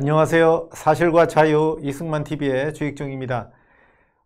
안녕하세요. 사실과 자유 이승만 TV의 주익종입니다.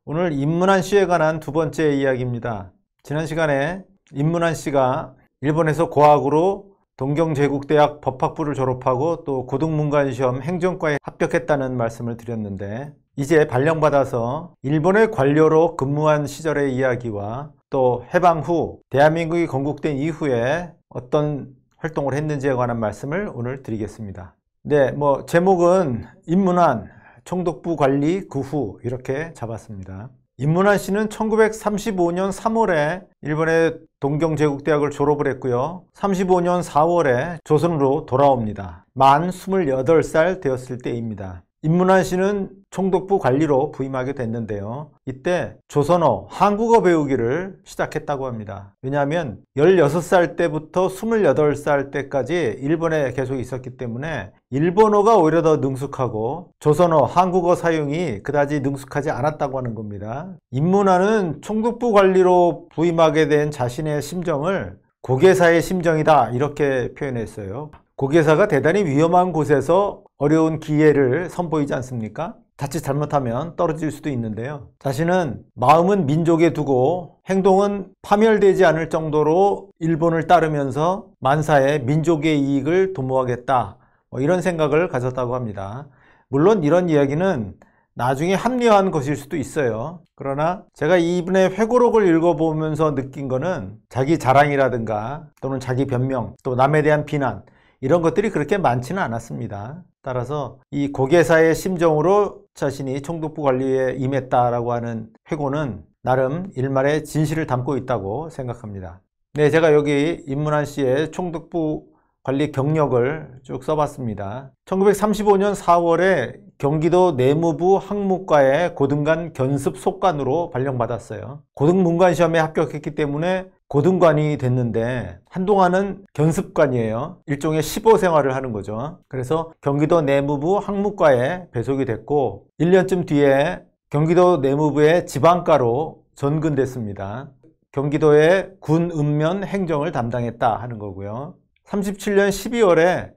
오늘 임문환 씨에 관한 두 번째 이야기입니다. 지난 시간에 임문환 씨가 일본에서 고학으로 동경제국대학 법학부를 졸업하고 또 고등문관시험 행정과에 합격했다는 말씀을 드렸는데, 이제 발령받아서 일본의 관료로 근무한 시절의 이야기와 또 해방 후 대한민국이 건국된 이후에 어떤 활동을 했는지에 관한 말씀을 오늘 드리겠습니다. 네, 제목은 임문환 총독부 관리 그 후 이렇게 잡았습니다. 임문환 씨는 1935년 3월에 일본의 동경제국대학을 졸업을 했고요. 35년 4월에 조선으로 돌아옵니다. 만 28살 되었을 때입니다. 임문환 씨는 총독부 관리로 부임하게 됐는데요. 이때 조선어, 한국어 배우기를 시작했다고 합니다. 왜냐하면 16살 때부터 28살 때까지 일본에 계속 있었기 때문에 일본어가 오히려 더 능숙하고 조선어, 한국어 사용이 그다지 능숙하지 않았다고 하는 겁니다. 임문환은 총독부 관리로 부임하게 된 자신의 심정을 고개사의 심정이다 이렇게 표현했어요. 고개사가 대단히 위험한 곳에서 어려운 기회를 선보이지 않습니까? 자칫 잘못하면 떨어질 수도 있는데요. 자신은 마음은 민족에 두고 행동은 파멸되지 않을 정도로 일본을 따르면서 만사에 민족의 이익을 도모하겠다, 이런 생각을 가졌다고 합니다. 물론 이런 이야기는 나중에 합리화한 것일 수도 있어요. 그러나 제가 이분의 회고록을 읽어보면서 느낀 거는 자기 자랑이라든가 또는 자기 변명, 또 남에 대한 비난, 이런 것들이 그렇게 많지는 않았습니다. 따라서 이 고개사의 심정으로 자신이 총독부 관리에 임했다라고 하는 회고는 나름 일말의 진실을 담고 있다고 생각합니다. 네, 제가 여기 임문환 씨의 총독부 관리 경력을 쭉 써봤습니다. 1935년 4월에 경기도 내무부 학무과의 고등관 견습 속관으로 발령받았어요. 고등문관시험에 합격했기 때문에 고등관이 됐는데 한동안은 견습관이에요. 일종의 시보생활을 하는 거죠. 그래서 경기도 내무부 학무과에 배속이 됐고 1년쯤 뒤에 경기도 내무부의 지방과로 전근됐습니다. 경기도의 군 읍면 행정을 담당했다 하는 거고요. 37년 12월에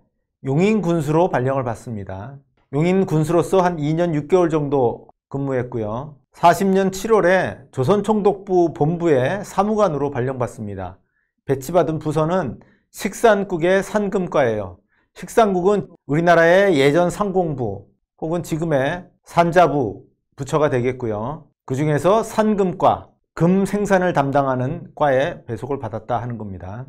용인군수로 발령을 받습니다. 용인군수로서 한 2년 6개월 정도 근무했고요. 40년 7월에 조선총독부 본부의 사무관으로 발령받습니다. 배치받은 부서는 식산국의 산금과예요. 식산국은 우리나라의 예전 상공부 혹은 지금의 산자부 부처가 되겠고요. 그 중에서 산금과, 금 생산을 담당하는 과에 배속을 받았다 하는 겁니다.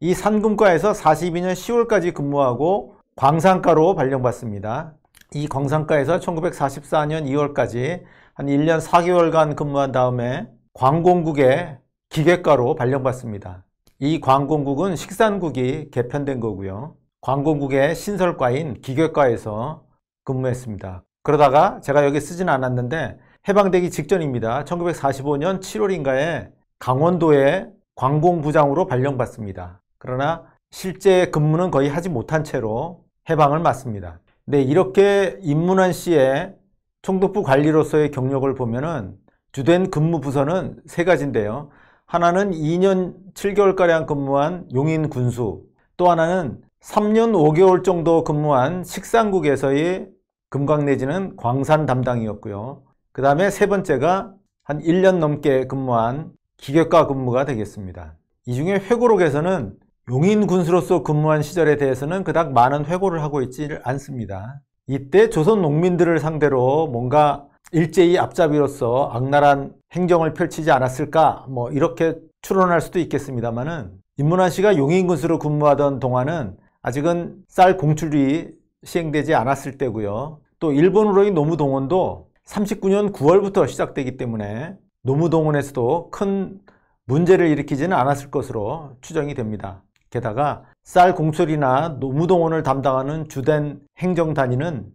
이 산금과에서 42년 10월까지 근무하고 광산과로 발령받습니다. 이 광산과에서 1944년 2월까지 한 1년 4개월간 근무한 다음에 관공국의 기계과로 발령받습니다. 이 관공국은 식산국이 개편된 거고요. 관공국의 신설과인 기계과에서 근무했습니다. 그러다가 제가 여기 쓰진 않았는데 해방되기 직전입니다. 1945년 7월인가에 강원도의 관공부장으로 발령받습니다. 그러나 실제 근무는 거의 하지 못한 채로 해방을 맞습니다. 네, 이렇게 임문환 씨의 총독부 관리로서의 경력을 보면은 주된 근무 부서는 세 가지인데요. 하나는 2년 7개월가량 근무한 용인 군수, 또 하나는 3년 5개월 정도 근무한 식산국에서의 금강 내지는 광산 담당이었고요. 그 다음에 세 번째가 한 1년 넘게 근무한 기계과 근무가 되겠습니다. 이 중에 회고록에서는 용인 군수로서 근무한 시절에 대해서는 그닥 많은 회고를 하고 있지 않습니다. 이때 조선 농민들을 상대로 뭔가 일제의 앞잡이로서 악랄한 행정을 펼치지 않았을까, 이렇게 추론할 수도 있겠습니다만은 임문환 씨가 용인 군수로 근무하던 동안은 아직은 쌀 공출이 시행되지 않았을 때고요. 또 일본으로의 노무 동원도 39년 9월부터 시작되기 때문에 노무 동원에서도 큰 문제를 일으키지는 않았을 것으로 추정이 됩니다. 게다가 쌀 공출이나 노무동원을 담당하는 주된 행정단위는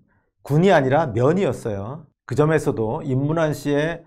군이 아니라 면이었어요. 그 점에서도 임문환 씨의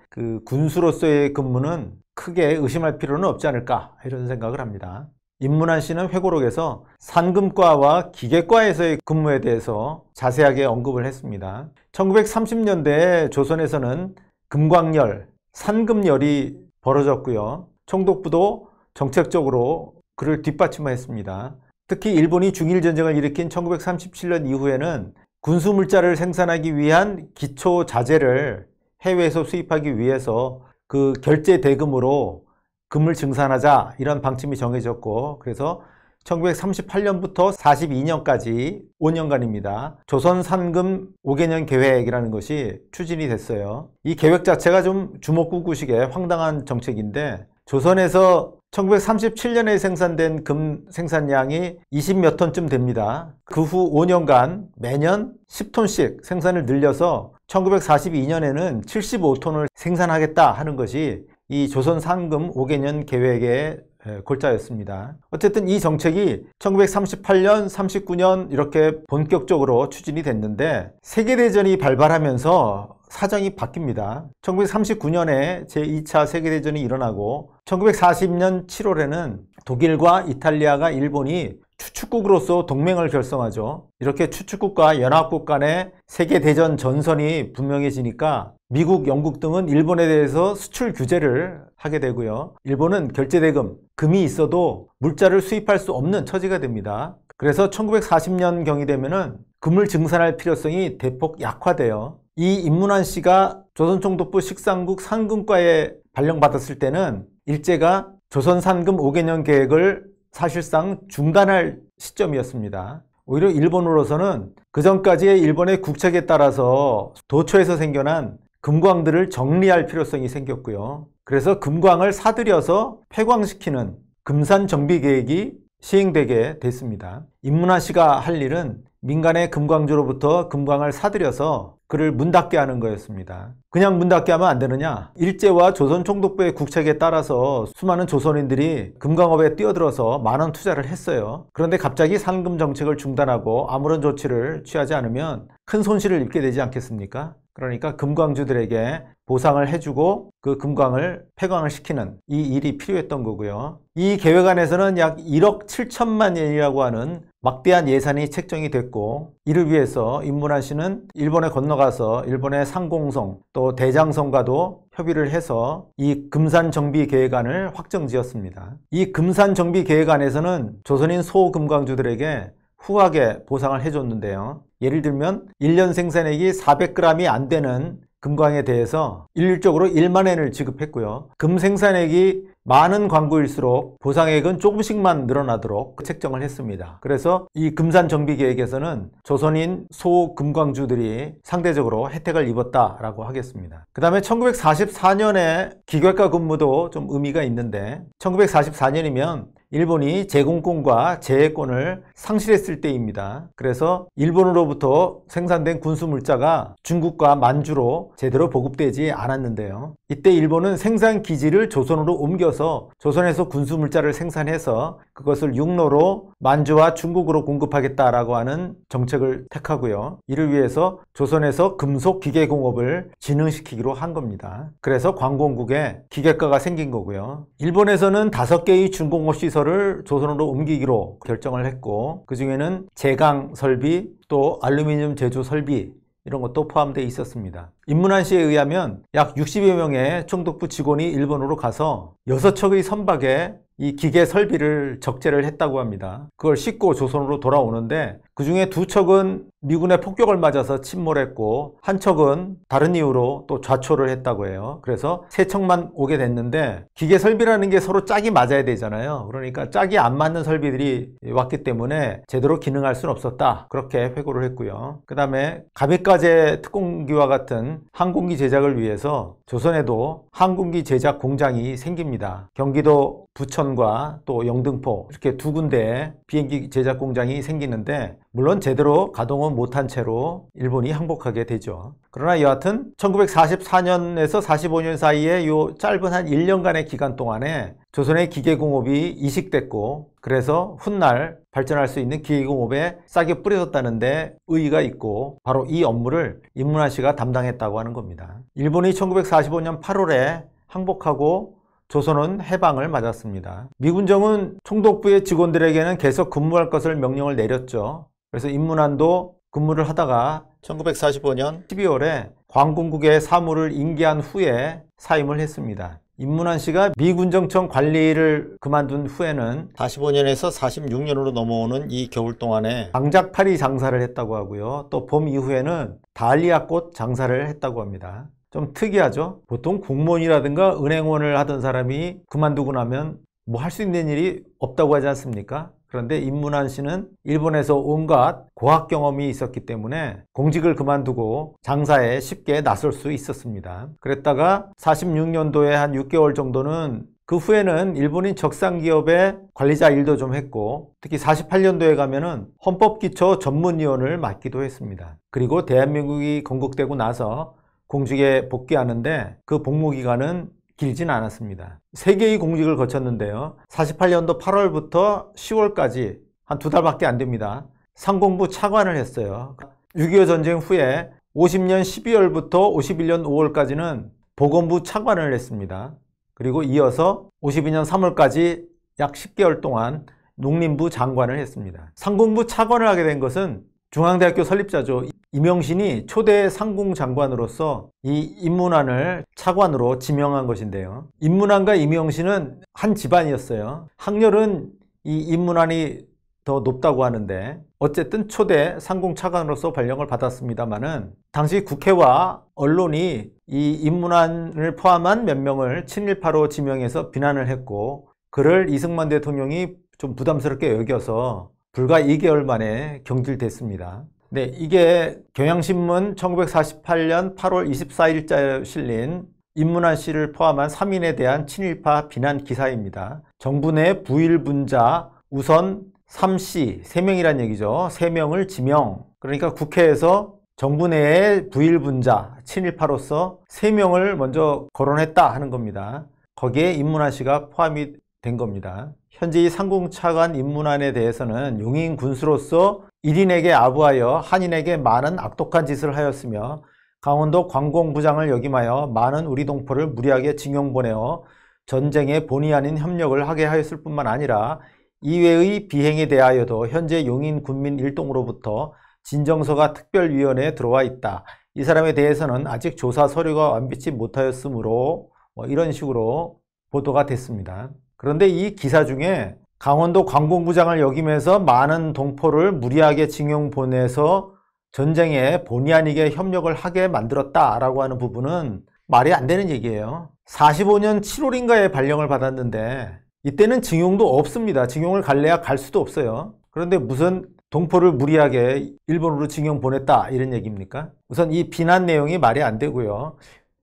군수로서의 근무는 크게 의심할 필요는 없지 않을까 이런 생각을 합니다. 임문환 씨는 회고록에서 산금과와 기계과에서의 근무에 대해서 자세하게 언급을 했습니다. 1930년대에 조선에서는 금광열, 산금열이 벌어졌고요. 총독부도 정책적으로 그를 뒷받침했습니다. 특히 일본이 중일전쟁을 일으킨 1937년 이후에는 군수물자를 생산하기 위한 기초 자재를 해외에서 수입하기 위해서 그 결제 대금으로 금을 증산하자, 이런 방침이 정해졌고, 그래서 1938년부터 42년까지 5년간입니다. 조선 산금 5개년 계획이라는 것이 추진이 됐어요. 이 계획 자체가 좀 주먹구구식의 황당한 정책인데, 조선에서 1937년에 생산된 금 생산량이 20몇 톤쯤 됩니다. 그 후 5년간 매년 10톤씩 생산을 늘려서 1942년에는 75톤을 생산하겠다 하는 것이 이 조선 산금 5개년 계획의 골자였습니다. 어쨌든 이 정책이 1938년, 39년 이렇게 본격적으로 추진이 됐는데, 세계대전이 발발하면서 사정이 바뀝니다. 1939년에 제2차 세계대전이 일어나고, 1940년 7월에는 독일과 이탈리아가 일본이 추축국으로서 동맹을 결성하죠. 이렇게 추축국과 연합국 간의 세계대전 전선이 분명해지니까 미국, 영국 등은 일본에 대해서 수출 규제를 하게 되고요. 일본은 결제대금, 금이 있어도 물자를 수입할 수 없는 처지가 됩니다. 그래서 1940년경이 되면은 금을 증산할 필요성이 대폭 약화돼요. 이 임문환 씨가 조선총독부 식산국 산금과에 발령받았을 때는 일제가 조선산금 5개년 계획을 사실상 중단할 시점이었습니다. 오히려 일본으로서는 그전까지의 일본의 국책에 따라서 도처에서 생겨난 금광들을 정리할 필요성이 생겼고요. 그래서 금광을 사들여서 폐광시키는 금산정비계획이 시행되게 됐습니다. 임문환 씨가 할 일은 민간의 금광주로부터 금광을 사들여서 그를 문 닫게 하는 거였습니다. 그냥 문 닫게 하면 안 되느냐? 일제와 조선총독부의 국책에 따라서 수많은 조선인들이 금광업에 뛰어들어서 만원 투자를 했어요. 그런데 갑자기 상금 정책을 중단하고 아무런 조치를 취하지 않으면 큰 손실을 입게 되지 않겠습니까? 그러니까 금광주들에게 보상을 해주고 그 금광을 폐광을 시키는 이 일이 필요했던 거고요. 이 계획 안에서는 약 1억 7천만 엔이라고 하는 막대한 예산이 책정이 됐고, 이를 위해서 임문환 씨는 일본에 건너가서 일본의 상공성 또 대장성과도 협의를 해서 이 금산정비계획안을 확정지었습니다. 이 금산정비계획안에서는 조선인 소금광주들에게 후하게 보상을 해줬는데요. 예를 들면 1년 생산액이 400g이 안 되는 금광에 대해서 일률적으로 1만 엔을 지급했고요. 금 생산액이 많은 광구일수록 보상액은 조금씩만 늘어나도록 책정을 했습니다. 그래서 이 금산정비계획에서는 조선인 소금광주들이 상대적으로 혜택을 입었다라고 하겠습니다. 그 다음에 1944년에 기계과 근무도 좀 의미가 있는데, 1944년이면 일본이 제공권과 제해권을 상실했을 때입니다. 그래서 일본으로부터 생산된 군수물자가 중국과 만주로 제대로 보급되지 않았는데요. 이때 일본은 생산기지를 조선으로 옮겨서 조선에서 군수물자를 생산해서 그것을 육로로 만주와 중국으로 공급하겠다라고 하는 정책을 택하고요. 이를 위해서 조선에서 금속 기계공업을 진흥시키기로 한 겁니다. 그래서 관공국에 기계과가 생긴 거고요. 일본에서는 5개의 중공업시설 를 조선으로 옮기기로 결정을 했고, 그 중에는 제강 설비 또 알루미늄 제조 설비 이런 것도 포함되어 있었습니다. 임문환 씨에 의하면 약 60여 명의 총독부 직원이 일본으로 가서 6척의 선박에 이 기계 설비를 적재를 했다고 합니다. 그걸 싣고 조선으로 돌아오는데, 그 중에 2척은 미군의 폭격을 맞아서 침몰했고, 1척은 다른 이유로 또 좌초를 했다고 해요. 그래서 3척만 오게 됐는데, 기계 설비라는 게 서로 짝이 맞아야 되잖아요. 그러니까 짝이 안 맞는 설비들이 왔기 때문에 제대로 기능할 수는 없었다, 그렇게 회고를 했고요. 그 다음에 가미까제 특공기와 같은 항공기 제작을 위해서 조선에도 항공기 제작 공장이 생깁니다. 경기도 부천과 또 영등포 이렇게 2군데에 비행기 제작 공장이 생기는데, 물론 제대로 가동은 못한 채로 일본이 항복하게 되죠. 그러나 여하튼 1944년에서 45년 사이에 요 짧은 한 1년간의 기간 동안에 조선의 기계공업이 이식됐고, 그래서 훗날 발전할 수 있는 기계공업에 싹이 뿌려졌다는데 의의가 있고, 바로 이 업무를 임문환 씨가 담당했다고 하는 겁니다. 일본이 1945년 8월에 항복하고 조선은 해방을 맞았습니다. 미군정은 총독부의 직원들에게는 계속 근무할 것을 명령을 내렸죠. 그래서 임문환도 근무를 하다가 1945년 12월에 관공국의 사무를 인계한 후에 사임을 했습니다. 임문환 씨가 미군정청 관리를 그만둔 후에는 45년에서 46년으로 넘어오는 이 겨울 동안에 방작파리 장사를 했다고 하고요. 또 봄 이후에는 달리아꽃 장사를 했다고 합니다. 좀 특이하죠? 보통 공무원이라든가 은행원을 하던 사람이 그만두고 나면 뭐 할 수 있는 일이 없다고 하지 않습니까? 그런데 임문환 씨는 일본에서 온갖 고학 경험이 있었기 때문에 공직을 그만두고 장사에 쉽게 나설 수 있었습니다. 그랬다가 46년도에 한 6개월 정도는 그 후에는 일본인 적산기업의 관리자 일도 좀 했고, 특히 48년도에 가면은 헌법기초 전문위원을 맡기도 했습니다. 그리고 대한민국이 건국되고 나서 공직에 복귀하는데 그 복무기간은 길진 않았습니다. 3개의 공직을 거쳤는데요. 48년도 8월부터 10월까지 한 2달밖에 안 됩니다. 상공부 차관을 했어요. 6.25 전쟁 후에 50년 12월부터 51년 5월까지는 보건부 차관을 했습니다. 그리고 이어서 52년 3월까지 약 10개월 동안 농림부 장관을 했습니다. 상공부 차관을 하게 된 것은 중앙대학교 설립자죠. 임영신이 초대 상공 장관으로서 이 임문환을 차관으로 지명한 것인데요. 임문환과 임영신은 한 집안이었어요. 학렬은 이 임문환이 더 높다고 하는데, 어쨌든 초대 상공 차관으로서 발령을 받았습니다만은 당시 국회와 언론이 이 임문환을 포함한 몇 명을 친일파로 지명해서 비난을 했고, 그를 이승만 대통령이 좀 부담스럽게 여겨서 불과 2개월 만에 경질됐습니다. 네, 이게 경향신문 1948년 8월 24일자에 실린 임문환 씨를 포함한 3인에 대한 친일파 비난 기사입니다. 정부 내 부일분자 우선 3씨, 3명이란 얘기죠. 3명을 지명. 그러니까 국회에서 정부 내의 부일분자, 친일파로서 3명을 먼저 거론했다 하는 겁니다. 거기에 임문환 씨가 포함이 된 겁니다. 현재의 상공차관 임문환에 대해서는 용인 군수로서 일인에게 아부하여 한인에게 많은 악독한 짓을 하였으며, 강원도 관공부장을 역임하여 많은 우리 동포를 무리하게 징용보내어 전쟁에 본의 아닌 협력을 하게 하였을 뿐만 아니라 이외의 비행에 대하여도 현재 용인 군민 일동으로부터 진정서가 특별위원회에 들어와 있다. 이 사람에 대해서는 아직 조사 서류가 완비치 못하였으므로, 뭐 이런 식으로 보도가 됐습니다. 그런데 이 기사 중에 강원도 관공부장을 역임해서 많은 동포를 무리하게 징용 보내서 전쟁에 본의 아니게 협력을 하게 만들었다라고 하는 부분은 말이 안 되는 얘기예요. 45년 7월인가에 발령을 받았는데 이때는 징용도 없습니다. 징용을 갈래야 갈 수도 없어요. 그런데 무슨 동포를 무리하게 일본으로 징용 보냈다 이런 얘기입니까? 우선 이 비난 내용이 말이 안 되고요.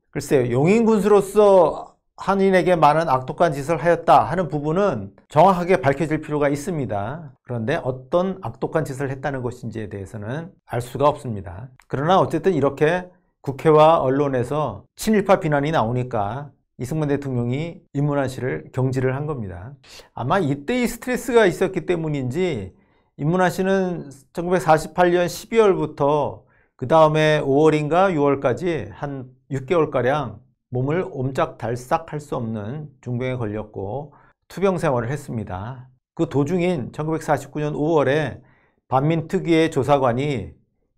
글쎄요, 용인군수로서 한인에게 많은 악독한 짓을 하였다 하는 부분은 정확하게 밝혀질 필요가 있습니다. 그런데 어떤 악독한 짓을 했다는 것인지에 대해서는 알 수가 없습니다. 그러나 어쨌든 이렇게 국회와 언론에서 친일파 비난이 나오니까 이승만 대통령이 임문환 씨를 경질을 한 겁니다. 아마 이때의 스트레스가 있었기 때문인지 임문환 씨는 1948년 12월부터 그 다음에 5월인가 6월까지 한 6개월가량 몸을 옴짝달싹 할 수 없는 중병에 걸렸고 투병 생활을 했습니다. 그 도중인 1949년 5월에 반민특위의 조사관이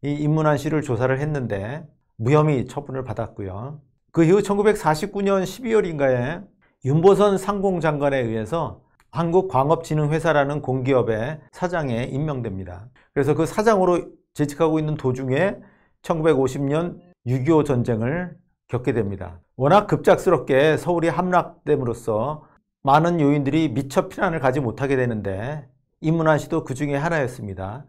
이 임문환 씨를 조사를 했는데 무혐의 처분을 받았고요. 그 이후 1949년 12월인가에 윤보선 상공장관에 의해서 한국광업진흥회사라는 공기업의 사장에 임명됩니다. 그래서 그 사장으로 재직하고 있는 도중에 1950년 6.25 전쟁을 겪게 됩니다. 워낙 급작스럽게 서울이 함락됨으로써 많은 요인들이 미처 피난을 가지 못하게 되는데 임문환 씨도 그 중에 하나였습니다.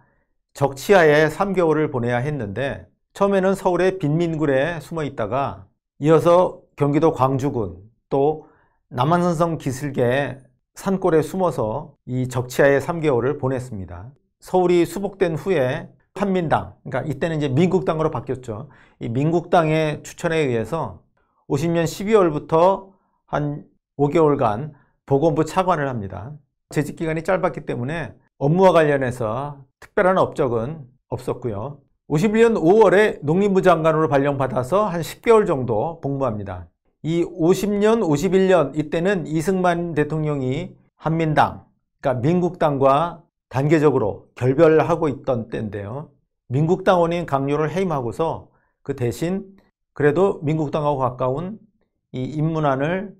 적치하에 3개월을 보내야 했는데 처음에는 서울의 빈민굴에 숨어 있다가 이어서 경기도 광주군 또 남한산성 기슭의 산골에 숨어서 이 적치하에 3개월을 보냈습니다. 서울이 수복된 후에 한민당, 그러니까 이때는 이제 민국당으로 바뀌었죠. 이 민국당의 추천에 의해서 50년 12월부터 한 5개월간 보건부 차관을 합니다. 재직 기간이 짧았기 때문에 업무와 관련해서 특별한 업적은 없었고요. 51년 5월에 농림부 장관으로 발령받아서 한 10개월 정도 복무합니다. 이 50년, 51년 이때는 이승만 대통령이 한민당, 그러니까 민국당과 단계적으로 결별하고 있던 때인데요. 민국당원인 강요를 해임하고서 그 대신 그래도 민국당하고 가까운 이 임문환을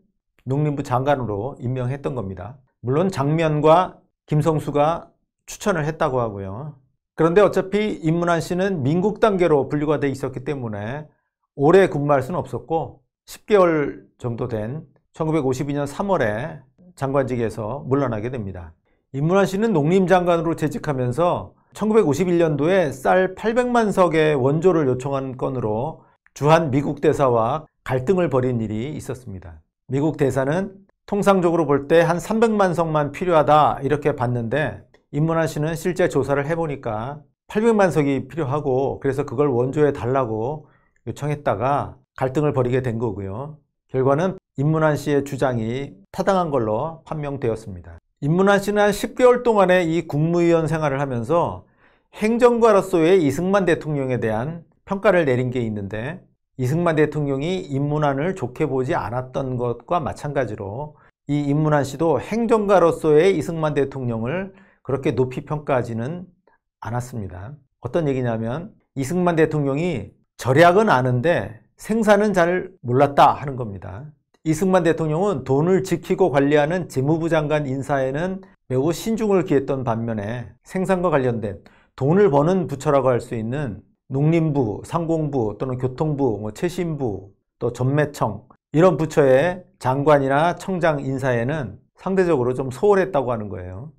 농림부 장관으로 임명했던 겁니다. 물론 장면과 김성수가 추천을 했다고 하고요. 그런데 어차피 임문환 씨는 민국 단계로 분류가 돼 있었기 때문에 오래 근무할 수는 없었고 10개월 정도 된 1952년 3월에 장관직에서 물러나게 됩니다. 임문환 씨는 농림장관으로 재직하면서 1951년도에 쌀 800만 석의 원조를 요청한 건으로 주한 미국 대사와 갈등을 벌인 일이 있었습니다. 미국 대사는 통상적으로 볼 때 한 300만 석만 필요하다 이렇게 봤는데 임문환 씨는 실제 조사를 해보니까 800만 석이 필요하고 그래서 그걸 원조해 달라고 요청했다가 갈등을 벌이게 된 거고요. 결과는 임문환 씨의 주장이 타당한 걸로 판명되었습니다. 임문환 씨는 한 10개월 동안의 이 국무위원 생활을 하면서 행정가로서의 이승만 대통령에 대한 평가를 내린 게 있는데 이승만 대통령이 임문환을 좋게 보지 않았던 것과 마찬가지로 이 임문환 씨도 행정가로서의 이승만 대통령을 그렇게 높이 평가하지는 않았습니다. 어떤 얘기냐면 이승만 대통령이 절약은 아는데 생산은 잘 몰랐다 하는 겁니다. 이승만 대통령은 돈을 지키고 관리하는 재무부 장관 인사에는 매우 신중을 기했던 반면에 생산과 관련된 돈을 버는 부처라고 할 수 있는 농림부, 상공부 또는 교통부, 최신부, 또 전매청 이런 부처의 장관이나 청장 인사에는 상대적으로 좀 소홀했다고 하는 거예요.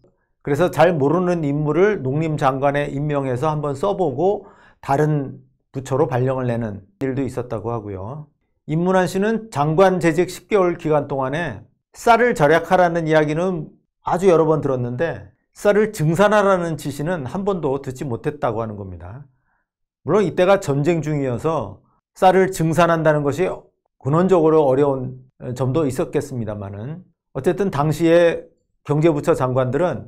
그래서 잘 모르는 인물을 농림장관에 임명해서 한번 써보고 다른 부처로 발령을 내는 일도 있었다고 하고요. 임문환 씨는 장관 재직 10개월 기간 동안에 쌀을 절약하라는 이야기는 아주 여러 번 들었는데 쌀을 증산하라는 지시는 한 번도 듣지 못했다고 하는 겁니다. 물론 이때가 전쟁 중이어서 쌀을 증산한다는 것이 근원적으로 어려운 점도 있었겠습니다만은 어쨌든 당시의 경제부처 장관들은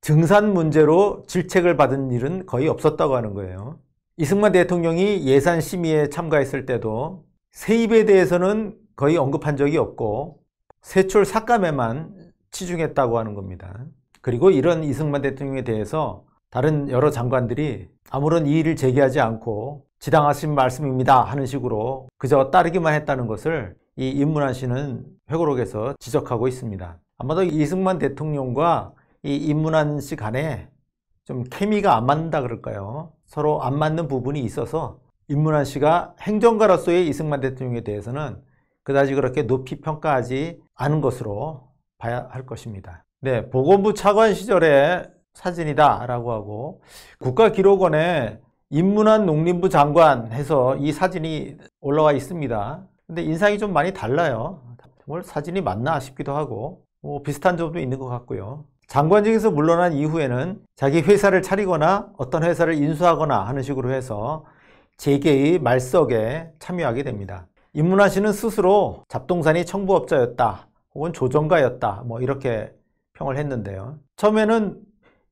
증산 문제로 질책을 받은 일은 거의 없었다고 하는 거예요. 이승만 대통령이 예산 심의에 참가했을 때도 세입에 대해서는 거의 언급한 적이 없고 세출 삭감에만 치중했다고 하는 겁니다. 그리고 이런 이승만 대통령에 대해서 다른 여러 장관들이 아무런 이의를 제기하지 않고 지당하신 말씀입니다 하는 식으로 그저 따르기만 했다는 것을 이 임문환 씨는 회고록에서 지적하고 있습니다. 아마도 이승만 대통령과 이 임문환 씨 간에 좀 케미가 안 맞는다 그럴까요? 서로 안 맞는 부분이 있어서 임문환 씨가 행정가로서의 이승만 대통령에 대해서는 그다지 그렇게 높이 평가하지 않은 것으로 봐야 할 것입니다. 네, 보건부 차관 시절에 사진이다 라고 하고 국가기록원에 임문환 농림부 장관 해서 이 사진이 올라와 있습니다. 근데 인상이 좀 많이 달라요. 정말 사진이 맞나 싶기도 하고 뭐 비슷한 점도 있는 것 같고요. 장관직에서 물러난 이후에는 자기 회사를 차리거나 어떤 회사를 인수하거나 하는 식으로 해서 재계의 말석에 참여하게 됩니다. 임문환 씨는 스스로 잡동산이 청부업자였다 혹은 조정가였다 뭐 이렇게 평을 했는데요. 처음에는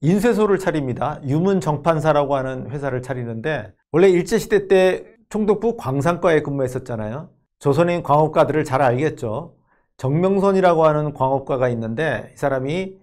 인쇄소를 차립니다. 유문정판사라고 하는 회사를 차리는데 원래 일제시대 때 총독부 광산과에 근무했었잖아요. 조선인 광업가들을 잘 알겠죠. 정명선이라고 하는 광업가가 있는데 이 사람이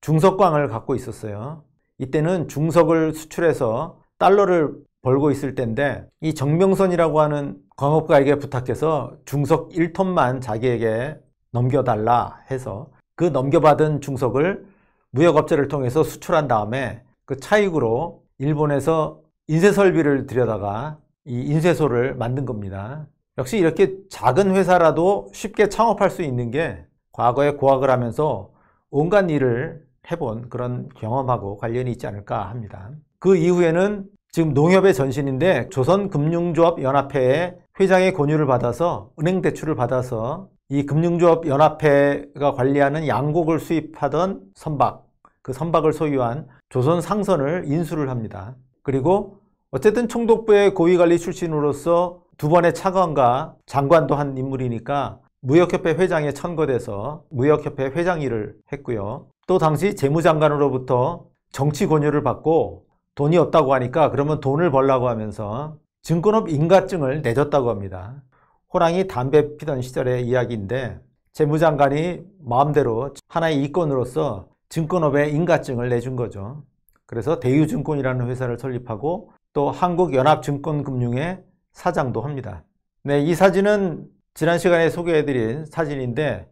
중석광을 갖고 있었어요. 이때는 중석을 수출해서 달러를 벌고 있을 때인데 이 정명선이라고 하는 광업가에게 부탁해서 중석 1톤만 자기에게 넘겨달라 해서 그 넘겨받은 중석을 무역업체를 통해서 수출한 다음에 그 차익으로 일본에서 인쇄설비를 들여다가 이 인쇄소를 만든 겁니다. 역시 이렇게 작은 회사라도 쉽게 창업할 수 있는 게 과거에 고학을 하면서 온갖 일을 해본 그런 경험하고 관련이 있지 않을까 합니다. 그 이후에는 지금 농협의 전신인데 조선금융조합연합회의 회장의 권유를 받아서 은행 대출을 받아서 이 금융조합연합회가 관리하는 양곡을 수입하던 선박, 그 선박을 소유한 조선 상선을 인수를 합니다. 그리고 어쨌든 총독부의 고위관리 출신으로서 두 번의 차관과 장관도 한 인물이니까 무역협회 회장에 천거돼서 무역협회 회장 일을 했고요. 또 당시 재무장관으로부터 정치 권유를 받고 돈이 없다고 하니까 그러면 돈을 벌라고 하면서 증권업 인가증을 내줬다고 합니다. 호랑이 담배 피던 시절의 이야기인데 재무장관이 마음대로 하나의 이권으로서 증권업의 인가증을 내준 거죠. 그래서 대유증권이라는 회사를 설립하고 또 한국연합증권금융의 사장도 합니다. 네, 이 사진은 지난 시간에 소개해드린 사진인데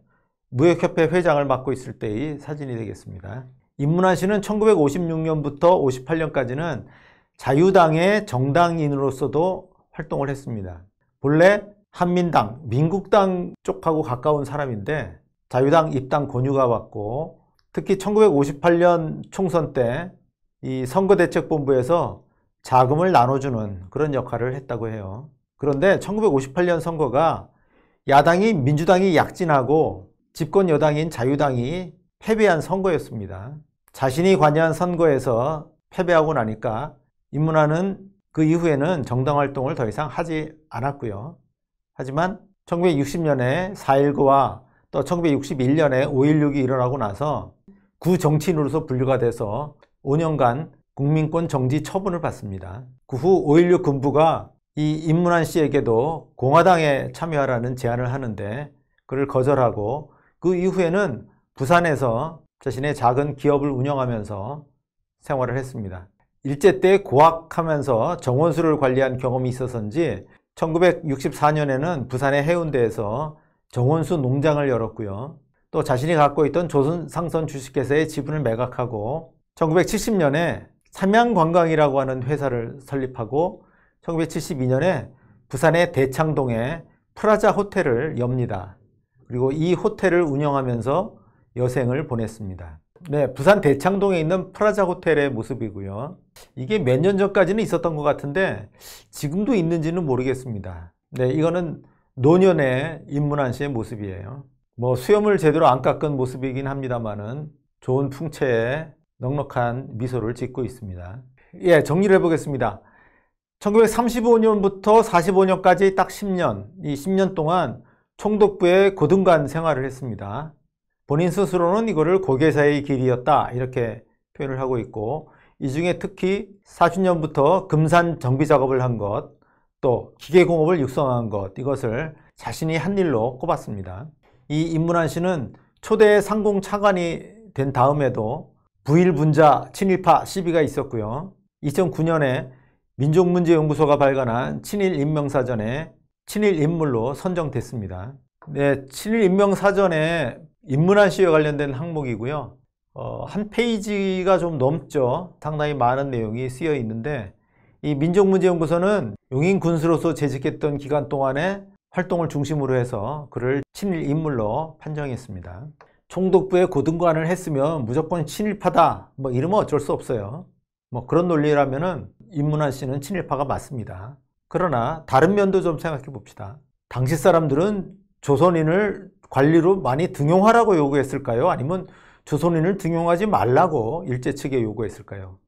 무역협회 회장을 맡고 있을 때의 사진이 되겠습니다. 임문환 씨는 1956년부터 58년까지는 자유당의 정당인으로서도 활동을 했습니다. 본래 한민당, 민국당 쪽하고 가까운 사람인데 자유당 입당 권유가 왔고, 특히 1958년 총선 때 이 선거대책본부에서 자금을 나눠주는 그런 역할을 했다고 해요. 그런데 1958년 선거가 야당이 민주당이 약진하고 집권 여당인 자유당이 패배한 선거였습니다. 자신이 관여한 선거에서 패배하고 나니까 임문환은 그 이후에는 정당활동을 더 이상 하지 않았고요. 하지만 1960년에 4.19와 또 1961년에 5.16이 일어나고 나서 구정치인으로서 분류가 돼서 5년간 국민권 정지 처분을 받습니다. 그 후 5.16 군부가 이 임문환 씨에게도 공화당에 참여하라는 제안을 하는데 그를 거절하고, 그 이후에는 부산에서 자신의 작은 기업을 운영하면서 생활을 했습니다. 일제 때 고학하면서 정원수를 관리한 경험이 있어서인지 1964년에는 부산의 해운대에서 정원수 농장을 열었고요. 또 자신이 갖고 있던 조선상선 주식회사의 지분을 매각하고 1970년에 삼양관광이라고 하는 회사를 설립하고 1972년에 부산의 대창동에 프라자 호텔을 엽니다. 그리고 이 호텔을 운영하면서 여생을 보냈습니다. 네, 부산 대창동에 있는 프라자 호텔의 모습이고요. 이게 몇 년 전까지는 있었던 것 같은데 지금도 있는지는 모르겠습니다. 네, 이거는 노년의 임문환 씨의 모습이에요. 뭐 수염을 제대로 안 깎은 모습이긴 합니다만은 좋은 풍채에 넉넉한 미소를 짓고 있습니다. 예, 정리를 해보겠습니다. 1935년부터 45년까지 딱 10년, 이 10년 동안 총독부의 고등관 생활을 했습니다. 본인 스스로는 이거를 고개사의 길이었다 이렇게 표현을 하고 있고, 이 중에 특히 40년부터 금산 정비작업을 한 것, 또 기계공업을 육성한 것, 이것을 자신이 한 일로 꼽았습니다. 이 임문환 씨는 초대 상공 차관이 된 다음에도 부일분자 친일파 시비가 있었고요. 2009년에 민족문제연구소가 발간한 친일인명사전에 친일인물로 선정됐습니다. 네, 친일인명사전에 임문환 씨와 관련된 항목이고요. 한 페이지가 좀 넘죠. 상당히 많은 내용이 쓰여 있는데, 이 민족문제연구소는 용인군수로서 재직했던 기간 동안에 활동을 중심으로 해서 그를 친일인물로 판정했습니다. 총독부에 고등관을 했으면 무조건 친일파다 뭐 이러면 어쩔 수 없어요. 뭐 그런 논리라면은 임문환 씨는 친일파가 맞습니다. 그러나 다른 면도 좀 생각해 봅시다. 당시 사람들은 조선인을 관리로 많이 등용하라고 요구했을까요? 아니면 조선인을 등용하지 말라고 일제 측에 요구했을까요?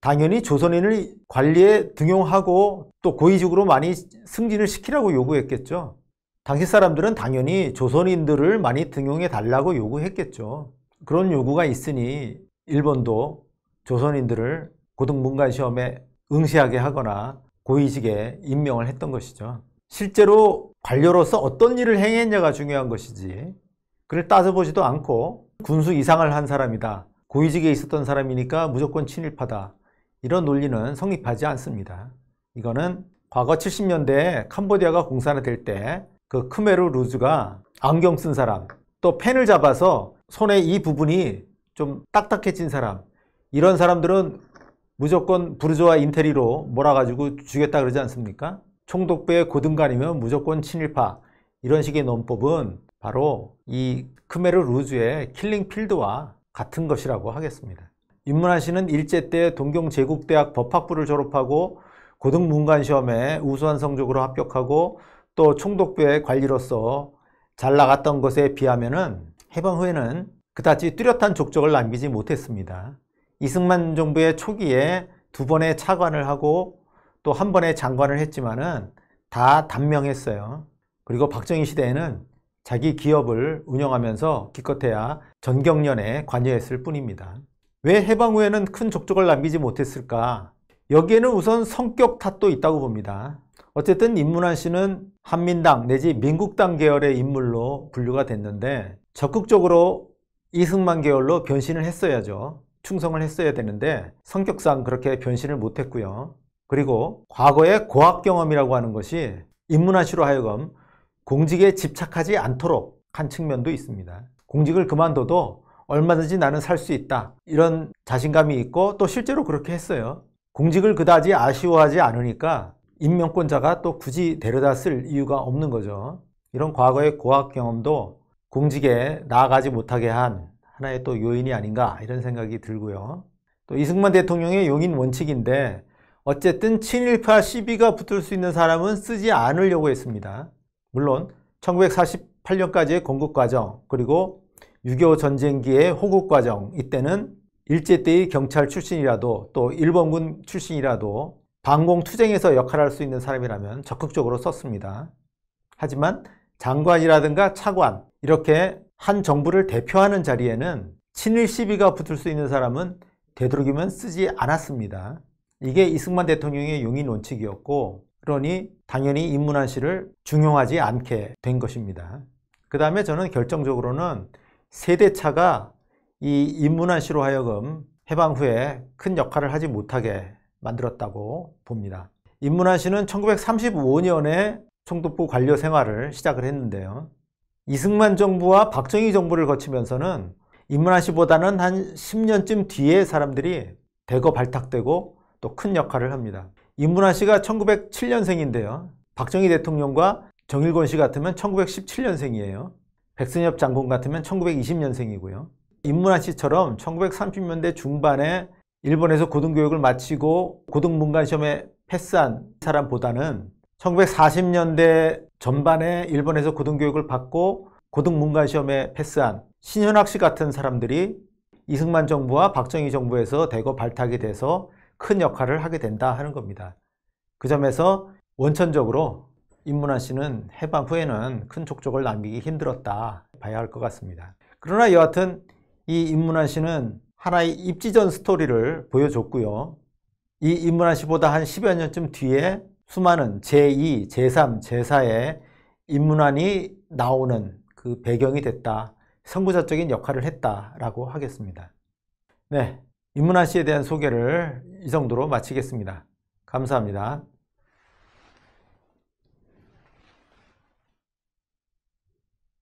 당연히 조선인을 관리에 등용하고 또 고위직으로 많이 승진을 시키라고 요구했겠죠. 당시 사람들은 당연히 조선인들을 많이 등용해 달라고 요구했겠죠. 그런 요구가 있으니 일본도 조선인들을 고등문관시험에 응시하게 하거나 고위직에 임명을 했던 것이죠. 실제로 관료로서 어떤 일을 행했냐가 중요한 것이지, 그를 따져보지도 않고 군수 이상을 한 사람이다, 고위직에 있었던 사람이니까 무조건 친일파다, 이런 논리는 성립하지 않습니다. 이거는 과거 70년대에 캄보디아가 공산화될 때 그 크메르 루즈가 안경 쓴 사람, 또 펜을 잡아서 손에 이 부분이 좀 딱딱해진 사람, 이런 사람들은 무조건 부르주아 인테리로 몰아가지고 죽였다 그러지 않습니까? 총독부의 고등관이면 무조건 친일파, 이런 식의 논법은 바로 이 크메르 루즈의 킬링필드와 같은 것이라고 하겠습니다. 임문환 씨는 일제 때 동경제국대학 법학부를 졸업하고 고등문관시험에 우수한 성적으로 합격하고, 또 총독부의 관리로서 잘 나갔던 것에 비하면은 해방 후에는 그다지 뚜렷한 족적을 남기지 못했습니다. 이승만 정부의 초기에 2번의 차관을 하고 또 1번의 장관을 했지만은 다 단명했어요. 그리고 박정희 시대에는 자기 기업을 운영하면서 기껏해야 전경련에 관여했을 뿐입니다. 왜 해방 후에는 큰 족적을 남기지 못했을까? 여기에는 우선 성격 탓도 있다고 봅니다. 어쨌든 임문환 씨는 한민당 내지 민국당 계열의 인물로 분류가 됐는데 적극적으로 이승만 계열로 변신을 했어야죠. 충성을 했어야 되는데 성격상 그렇게 변신을 못했고요. 그리고 과거의 고학 경험이라고 하는 것이 임문환 씨로 하여금 공직에 집착하지 않도록 한 측면도 있습니다. 공직을 그만둬도 얼마든지 나는 살 수 있다, 이런 자신감이 있고 또 실제로 그렇게 했어요. 공직을 그다지 아쉬워하지 않으니까 임명권자가 또 굳이 데려다 쓸 이유가 없는 거죠. 이런 과거의 고학 경험도 공직에 나아가지 못하게 한 하나의 또 요인이 아닌가, 이런 생각이 들고요. 또 이승만 대통령의 용인 원칙인데 어쨌든 친일파 시비가 붙을 수 있는 사람은 쓰지 않으려고 했습니다. 물론 1948년까지의 건국과정, 그리고 6.25 전쟁기의 호국과정, 이때는 일제 때의 경찰 출신이라도 또 일본군 출신이라도 반공투쟁에서 역할할 수 있는 사람이라면 적극적으로 썼습니다. 하지만 장관이라든가 차관, 이렇게 한 정부를 대표하는 자리에는 친일 시비가 붙을 수 있는 사람은 되도록이면 쓰지 않았습니다. 이게 이승만 대통령의 용인 원칙이었고, 그러니 당연히 임문환 씨를 중용하지 않게 된 것입니다. 그 다음에 저는 결정적으로는 세대차가 이 임문환 씨로 하여금 해방 후에 큰 역할을 하지 못하게 만들었다고 봅니다. 임문환 씨는 1935년에 총독부 관료 생활을 시작을 했는데요. 이승만 정부와 박정희 정부를 거치면서는 임문환 씨보다는 한 10년쯤 뒤에 사람들이 대거 발탁되고 또 큰 역할을 합니다. 임문환 씨가 1907년생인데요. 박정희 대통령과 정일권 씨 같으면 1917년생이에요. 백승엽 장군 같으면 1920년생이고요. 임문환 씨처럼 1930년대 중반에 일본에서 고등교육을 마치고 고등문관시험에 패스한 사람보다는 1940년대 전반에 일본에서 고등교육을 받고 고등문관시험에 패스한 신현학 씨 같은 사람들이 이승만 정부와 박정희 정부에서 대거 발탁이 돼서 큰 역할을 하게 된다 하는 겁니다. 그 점에서 원천적으로 임문환 씨는 해방 후에는 큰 족적을 남기기 힘들었다 봐야 할 것 같습니다. 그러나 여하튼 이 임문환 씨는 하나의 입지전 스토리를 보여줬고요. 이 임문환 씨보다 한 10여 년쯤 뒤에 수많은 제2, 제3, 제4의 임문환이 나오는 그 배경이 됐다, 선구자적인 역할을 했다라고 하겠습니다. 네, 임문환 씨에 대한 소개를 이 정도로 마치겠습니다. 감사합니다.